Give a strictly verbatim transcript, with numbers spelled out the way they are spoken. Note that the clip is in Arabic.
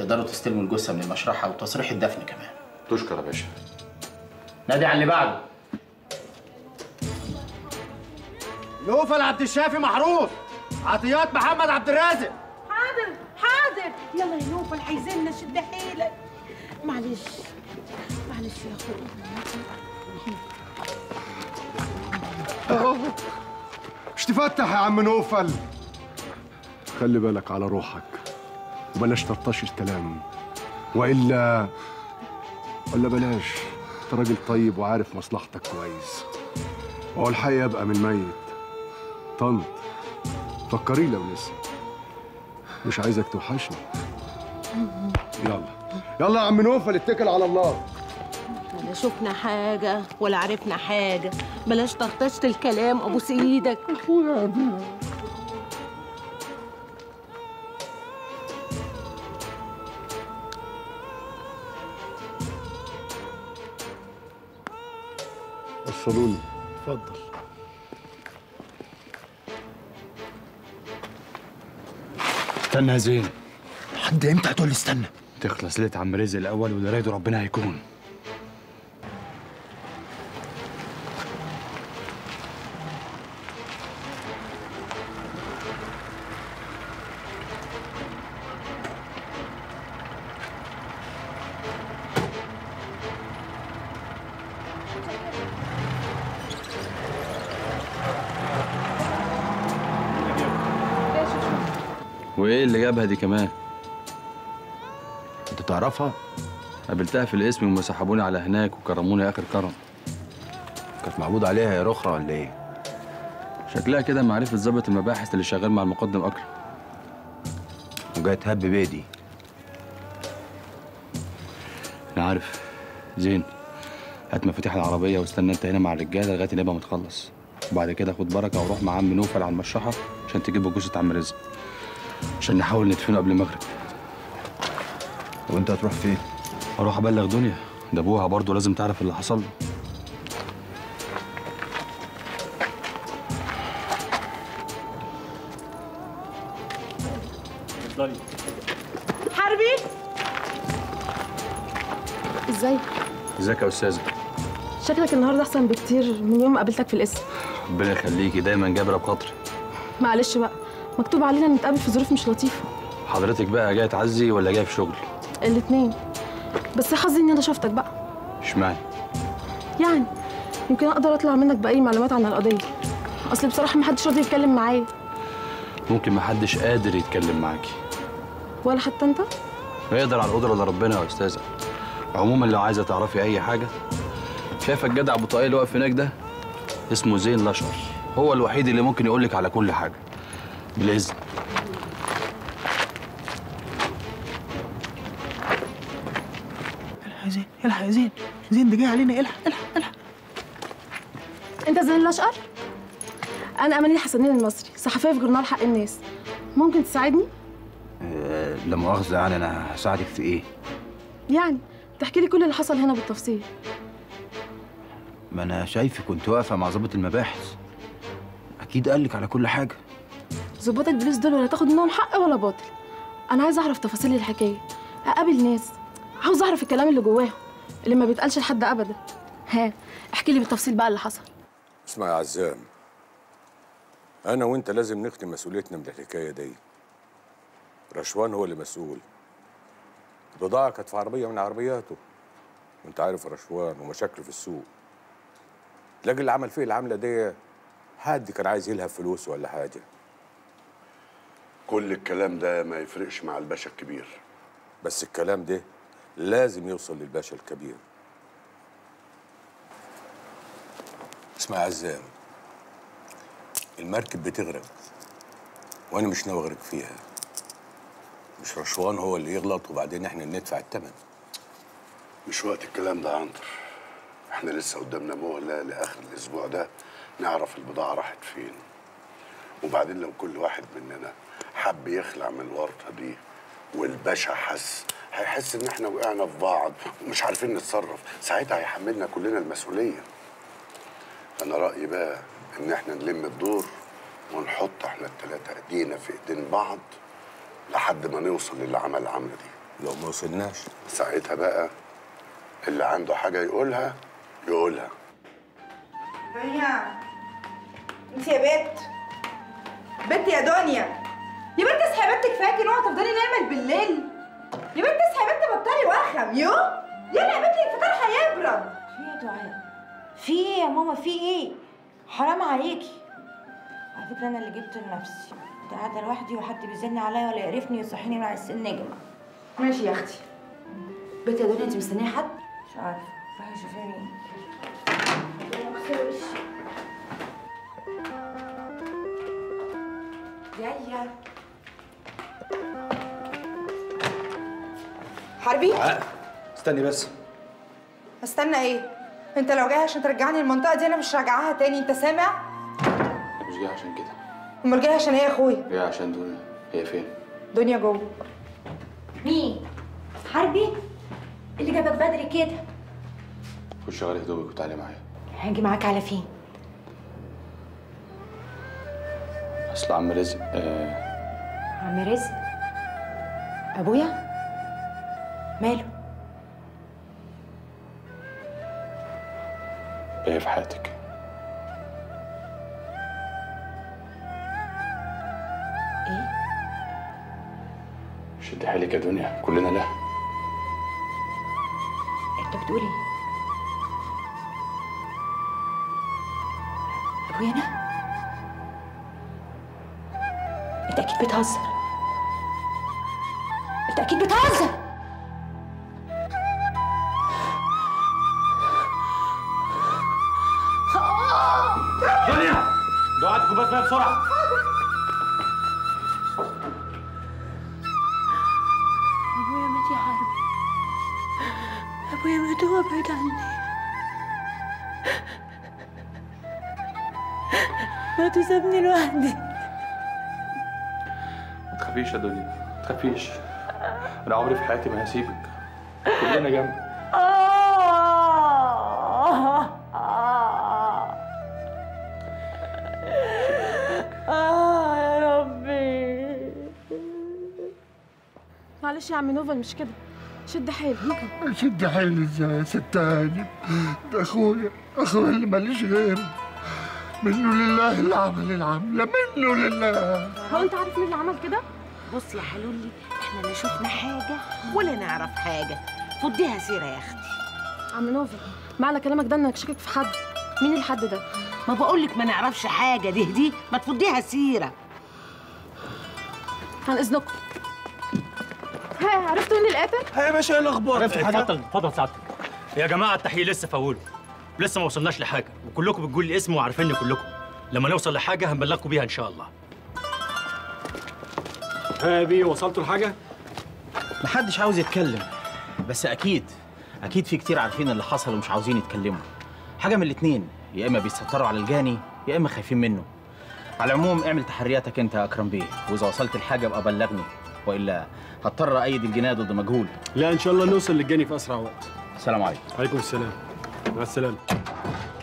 تقدروا تستلموا الجثه من المشرحه وتصريح الدفن كمان. تشكر يا باشا. نادي على اللي بعده. نوفل عبد الشافي محروس، عطيات محمد عبد الرازق. حاضر حاضر، يلا يا نوفل عايزيننا شد حيلك. معلش معلش يا اخويا. مش تفتح يا عم نوفل. خلي بالك على روحك وبلاش تلطش الكلام، والا ولا بلاش، انت راجل طيب وعارف مصلحتك كويس. هو الحقيقه ابقى من ميت طنط، فكري لو لسه. مش عايزك توحشني. يلا يلا يا عم نوفل، اتكل على الله. ولا شفنا حاجه ولا عرفنا حاجه، بلاش طرطشه الكلام. ابوس ايدك اخويا يا ابويا. وصلوني. اتفضل. استنى يا زين. لحد امتى هتقول لي استنى؟ تخلص ليله عم رزق الاول، واللي رايده ربنا هيكون. وايه اللي جابها دي كمان؟ انت تعرفها؟ قابلتها في القسم وهم سحبوني على هناك وكرموني اخر كرم. كانت معبود عليها يا رخرة ولا ايه؟ شكلها كده معرفه ظابط المباحث اللي شغال مع المقدم اكرم. وجايه تهب بيدي. انا عارف. زين، هات مفاتيح العربيه واستنى انت هنا مع الرجاله لغايه نبقى متخلص، وبعد كده خد بركه وروح مع عم نوفل على المشرحه عشان تجيب جثه عم رزق، عشان نحاول ندفنه قبل المغرب. وانت هتروح فين؟ هروح ابلغ دنيا، ده ابوها برضه لازم تعرف اللي حصل له. اتفضلي. حربي، ازيك؟ ازيك يا استاذه؟ شكلك النهارده احسن بكتير من يوم ما قابلتك في القسم. ربنا يخليكي، دايما جابره بخاطري. معلش بقى، مكتوب علينا نتقابل في ظروف مش لطيفه. حضرتك بقى جايه تعزي ولا جايه في شغل؟ الاثنين، بس حظي اني انا شفتك بقى. اشمعنى؟ يعني يمكن اقدر اطلع منك باي معلومات عن القضيه، اصل بصراحه ما حدش راضي يتكلم معايا. ممكن ما حدش قادر يتكلم معاكي، ولا حتى انت؟ يقدر على القدره ولا ربنا يا استاذه. عموما لو عايزه تعرفي اي حاجه، شايفه الجدع ابو طاقيه اللي واقف هناك ده؟ اسمه زين الاشقر، هو الوحيد اللي ممكن يقول لك على كل حاجه. بالاذن. الحق يا زين، الحق يا زين، زين ده جاي علينا. الحق الحق الحق. انت زين الاشقر؟ انا اماني الحسنين المصري، صحفيه في جورنال حق الناس. ممكن تساعدني؟ أه لا مؤاخذه يعني، انا هساعدك في ايه؟ يعني تحكي لي كل اللي حصل هنا بالتفصيل. ما انا شايفك كنت واقفه مع ظابط المباحث، اكيد قال لك على كل حاجه. ظباط البوليس دول ولا تاخد منهم حق ولا باطل. انا عايزه اعرف تفاصيل الحكايه، اقابل ناس، عاوز اعرف الكلام اللي جواهم اللي ما بيتقالش لحد ابدا. ها، احكي لي بالتفصيل بقى اللي حصل. اسمع يا عزام، انا وانت لازم نختم مسؤوليتنا من الحكايه دي. رشوان هو اللي مسؤول، البضاعه كانت في عربيه من عربياته، وانت عارف رشوان ومشاكله في السوق. الراجل اللي عمل فيه العمله دي حد كان عايز يلهب فلوس ولا حاجه. كل الكلام ده ما يفرقش مع الباشا الكبير، بس الكلام ده لازم يوصل للباشا الكبير. اسمع يا عزام، المركب بتغرق وانا مش ناوي اغرق فيها. مش رشوان هو اللي يغلط وبعدين احنا ندفع الثمن. مش وقت الكلام ده يا عنتر، احنا لسه قدامنا مهله لاخر الاسبوع ده نعرف البضاعه راحت فين. وبعدين لو كل واحد مننا حب يخلع من الورطه دي والباشا حس، هيحس ان احنا وقعنا في بعض ومش عارفين نتصرف، ساعتها هيحملنا كلنا المسؤوليه. انا رايي بقى ان احنا نلم الدور ونحط احنا الثلاثه ايدينا في ايدين بعض لحد ما نوصل للي عمل العمله دي. لو ما وصلناش ساعتها بقى اللي عنده حاجه يقولها يقولها. دنيا انت يا بت بت يا دنيا يا بت اصحي يا بت، كفاكي نوع تفضلي نايمه بالليل يا بت، اصحي يا بت بطلي وأخم. يو يلا يا بت الفطار هيبرد. في ايه يا دعاء؟ في ايه يا ماما؟ في ايه؟ حرام عليكي. على فكره انا اللي جبت لنفسي، كنت قاعده لوحدي وحد بيزن عليا ولا يقرفني ويصحيني من على السن يا جماعه. ماشي يا اختي. بت يا دنيا انت مستنيه حد؟ مش عارفه، روحي شوفي مين. جايه حربي؟ استني بس. استنى ايه؟ انت لو جاي عشان ترجعني المنطقه دي انا مش راجعاها تاني، انت سامع؟ مش جاي عشان كده. امال جاي عشان ايه يا اخويا؟ جاي عشان دنيا. هي فين؟ دنيا جوه. مين؟ حربي؟ اللي جابك بدري كده؟ خش غير هدومك وتعالي معايا. هاجي معاك على فين؟ اصل عم رزق آه... عم رزق؟ ابويا؟ ماله؟ ايه في حياتك؟ ايه؟ شدي حيلك يا دنيا كلنا لها. انت بتقول ايه؟ ابويا انا؟ انت اكيد بتهزر، انت اكيد بتهزر. دنيا دعاء كوباية ميه بسرعة. أبويا مات يا حربي، أبويا مات وهو بعيد عني، مات وسابني لوحدي. ما تخافيش يا دنيا، ما تخافيش، أنا عمري في حياتي ما هسيبك، كلنا جنبك. معلش يا عم نوفل مش كده، شد حيلك. شد حيلي ازاي؟ صدقني ده اخويا، اخويا اللي ماليش غيره، منه لله اللي عمل العمله، منه لله. هو انت عارف مين اللي عمل كده؟ بص يا حلولي، احنا لا شفنا حاجه ولا نعرف حاجه، فضيها سيره يا اختي. عم نوفل معنى كلامك ده انك شاكك في حد؟ مين الحد ده؟ ما بقول لك ما نعرفش حاجه، دي دي ما تفضيها سيره. عن اذنكم. ها عرفتوا مين القاتل؟ ها يا باشا ايه الاخبار؟ عرفت حاجه؟ اتفضل اتفضل سعادتك. يا جماعه التحقيق لسه فاوله، لسه ما وصلناش لحاجه، وكلكم بتقولوا لي اسمي وعارفيني كلكم. لما نوصل لحاجه هنبلغكم بيها ان شاء الله. ها يا بيه وصلتوا لحاجه؟ محدش عاوز يتكلم، بس اكيد اكيد في كتير عارفين اللي حصل ومش عاوزين يتكلموا. حاجه من الاثنين، يا اما بيستتروا على الجاني يا اما خايفين منه. على العموم اعمل تحرياتك انت يا اكرم بيه، واذا وصلت لحاجه ابقى بلغني، والا هضطر ايد الجنايه ضد مجهول. لا ان شاء الله نوصل للجاني في اسرع وقت. السلام عليكم. عليكم السلام. مع السلامه.